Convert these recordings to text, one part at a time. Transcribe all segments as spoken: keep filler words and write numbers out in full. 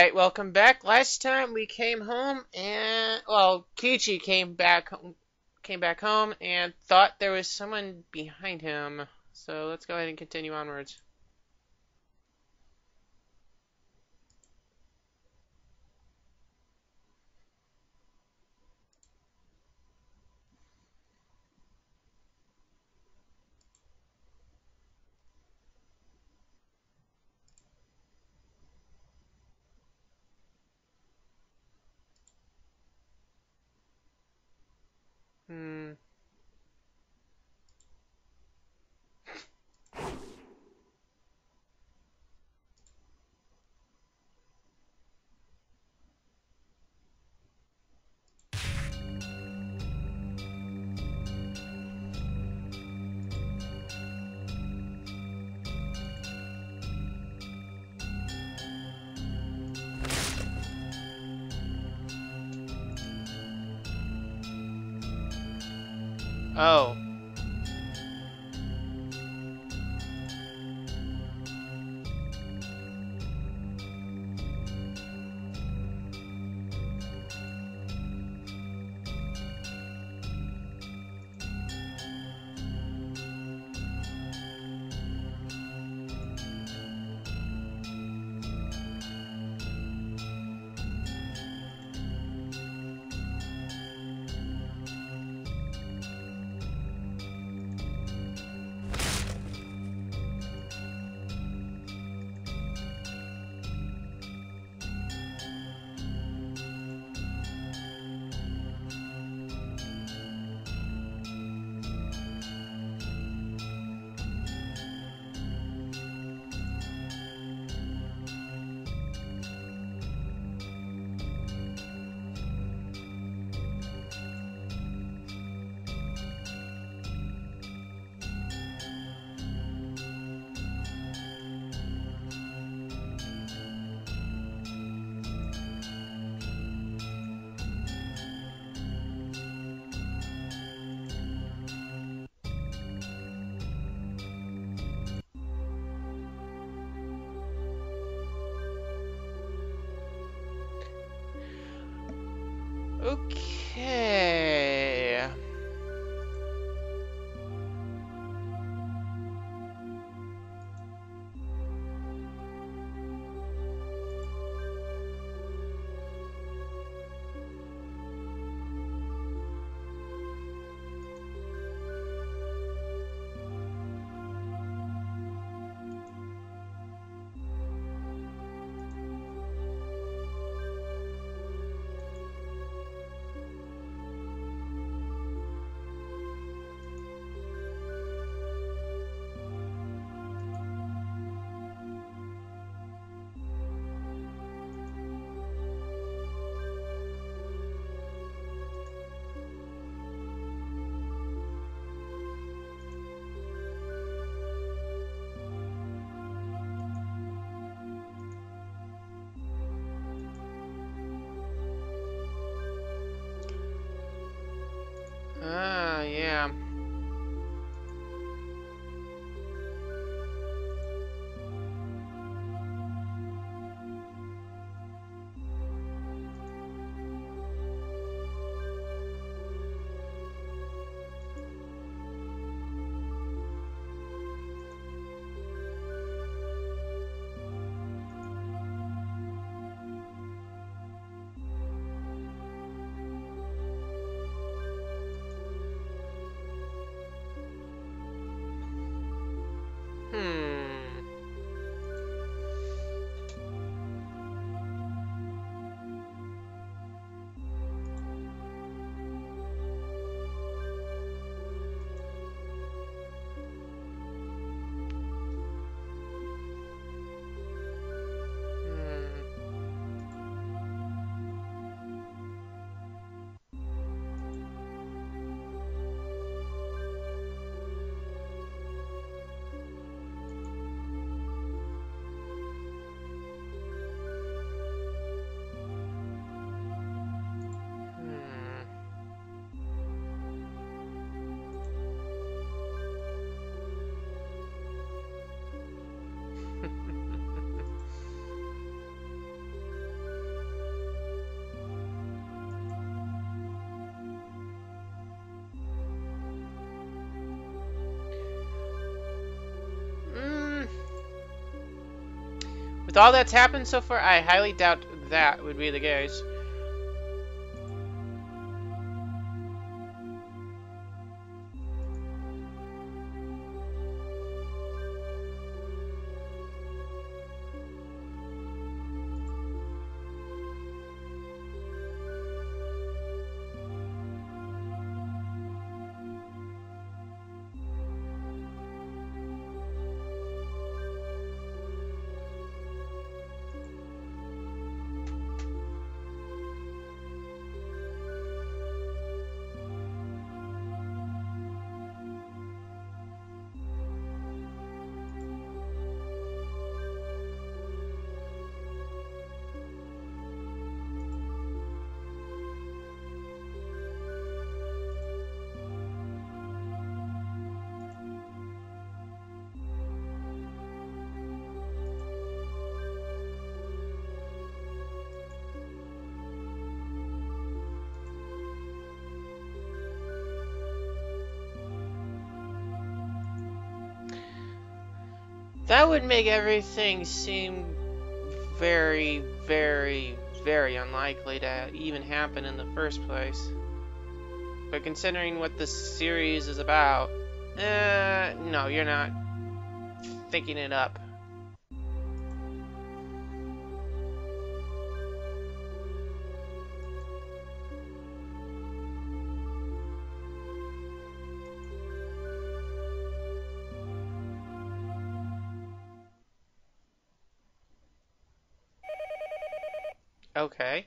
Alright, welcome back. Last time we came home and, well, Keichi came back, came back home and thought there was someone behind him. So let's go ahead and continue onwards. Hmm. Oh. Okay. With all that's happened so far, I highly doubt that would be the case. That would make everything seem very, very, very unlikely to even happen in the first place. But considering what this series is about, uh, no, you're not thinking it up. Okay.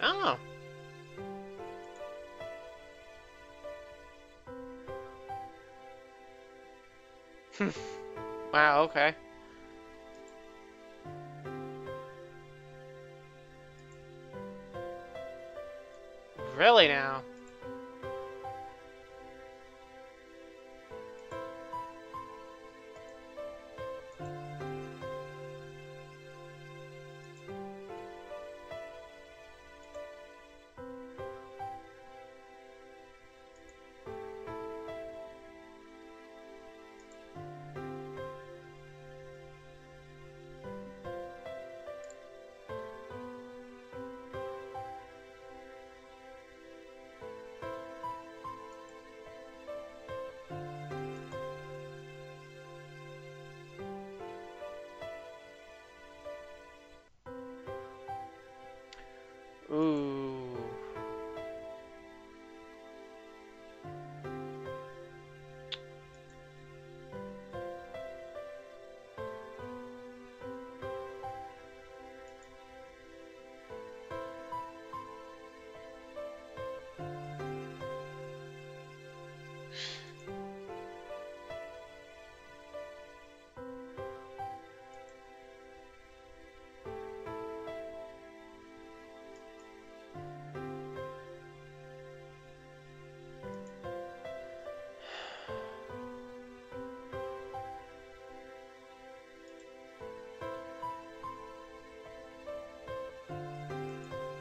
Oh. Wow, okay. Really now? Ooh.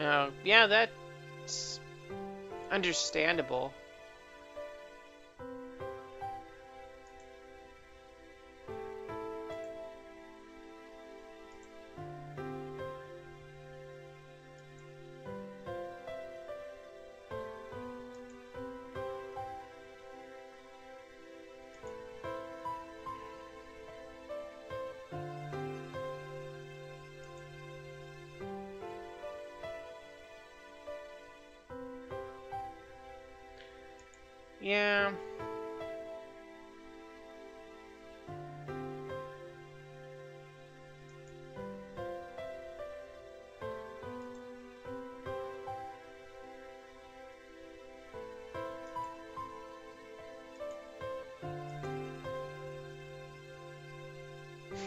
Uh, yeah, that's understandable. Yeah. Hmm.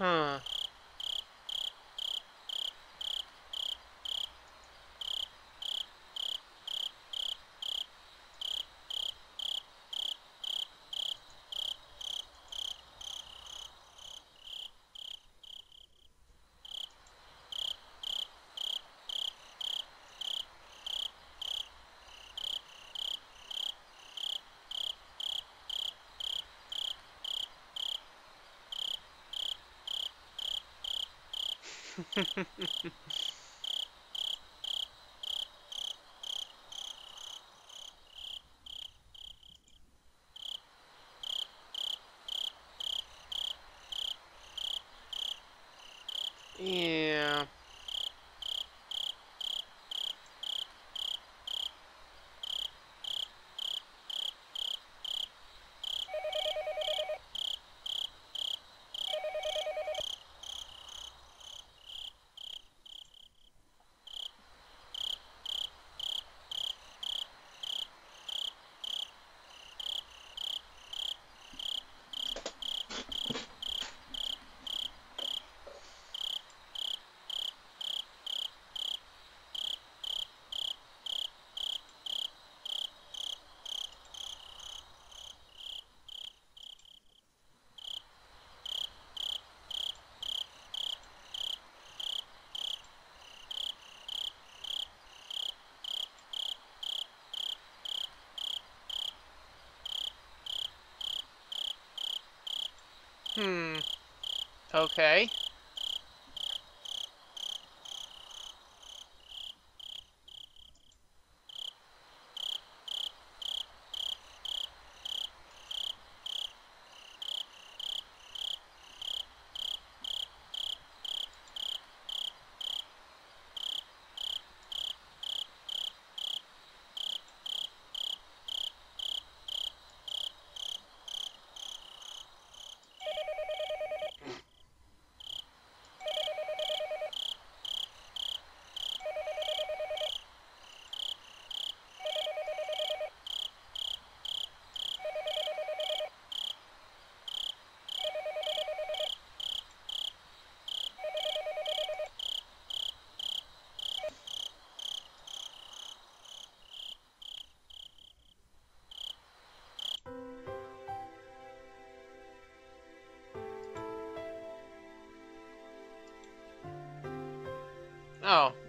Huh. Yeah. Hmm. Okay.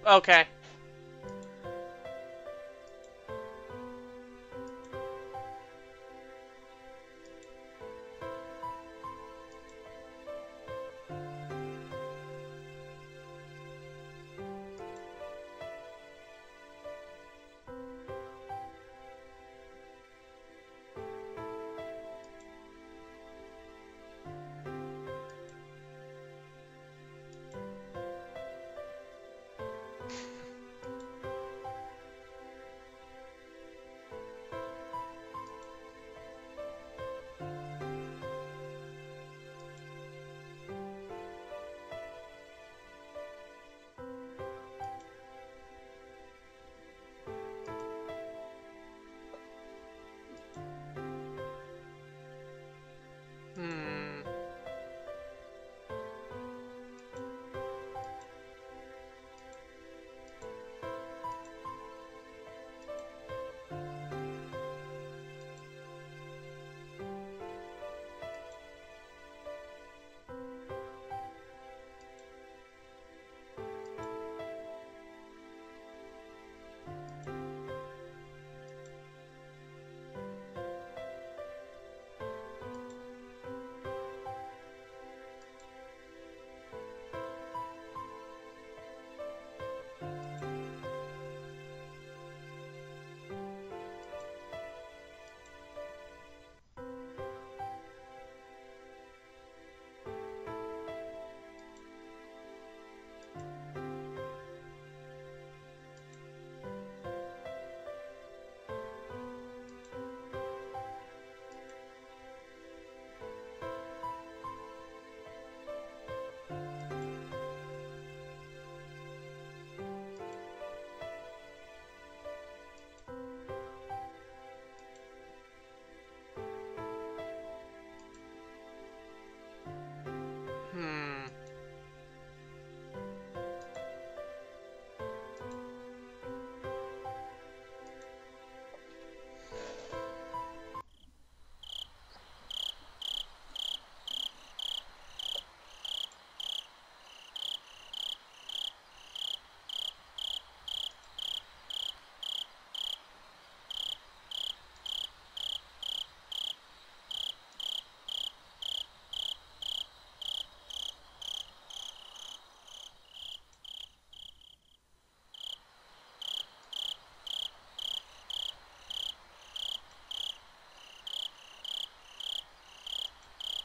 Oh, okay.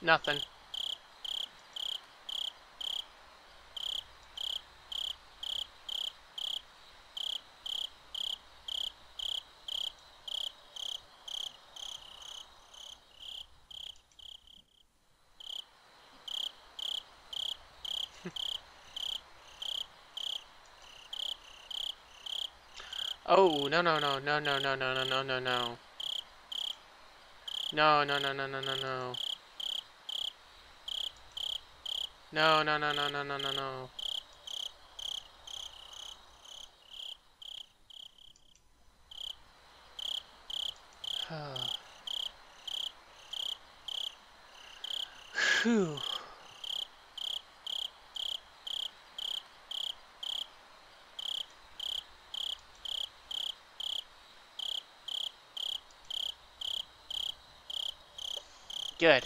Nothing. Oh, no, no, no, no, no, no, no, no, no, no, no. No, no, no, no, no, no, no. No, no, no, no, no, no, no, no. Whew. Good.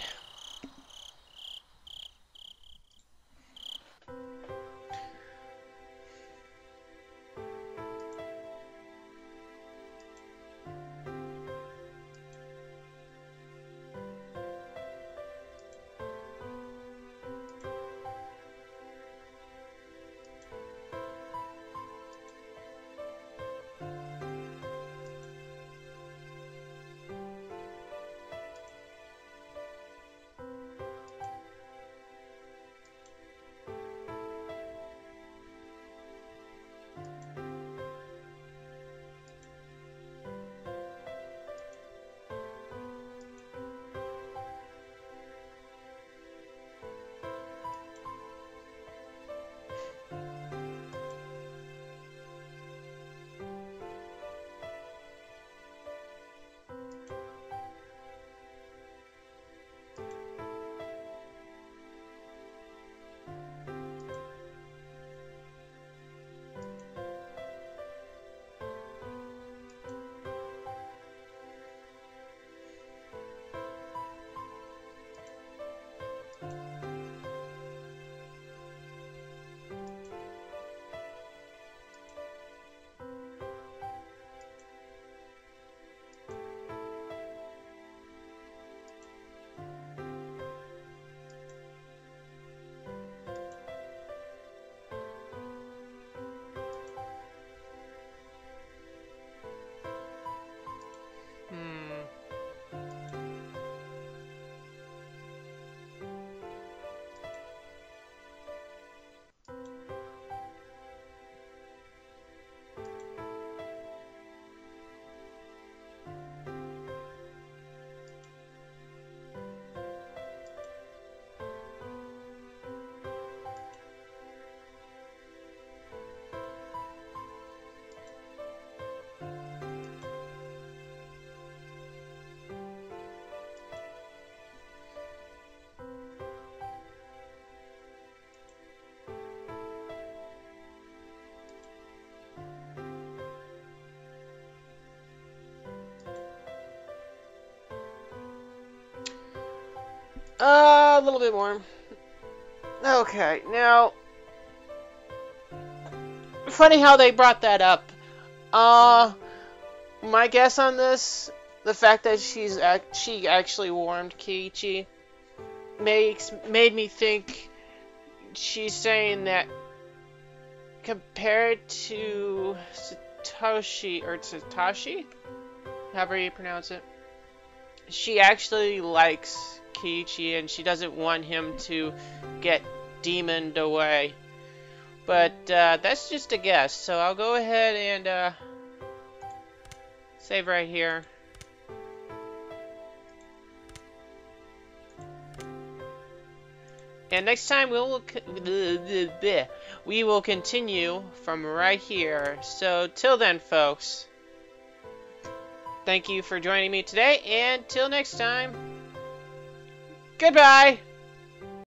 Uh, a little bit more. Okay, now... Funny how they brought that up. Uh, my guess on this, the fact that she's ac she actually warned Keichi, makes made me think she's saying that compared to Satoshi, or Satoshi? However you pronounce it. She actually likes Keichi, and she doesn't want him to get demoned away. But uh, that's just a guess, so I'll go ahead and uh, save right here. And next time we'll we will continue from right here. So till then, folks, thank you for joining me today, and till next time. Goodbye!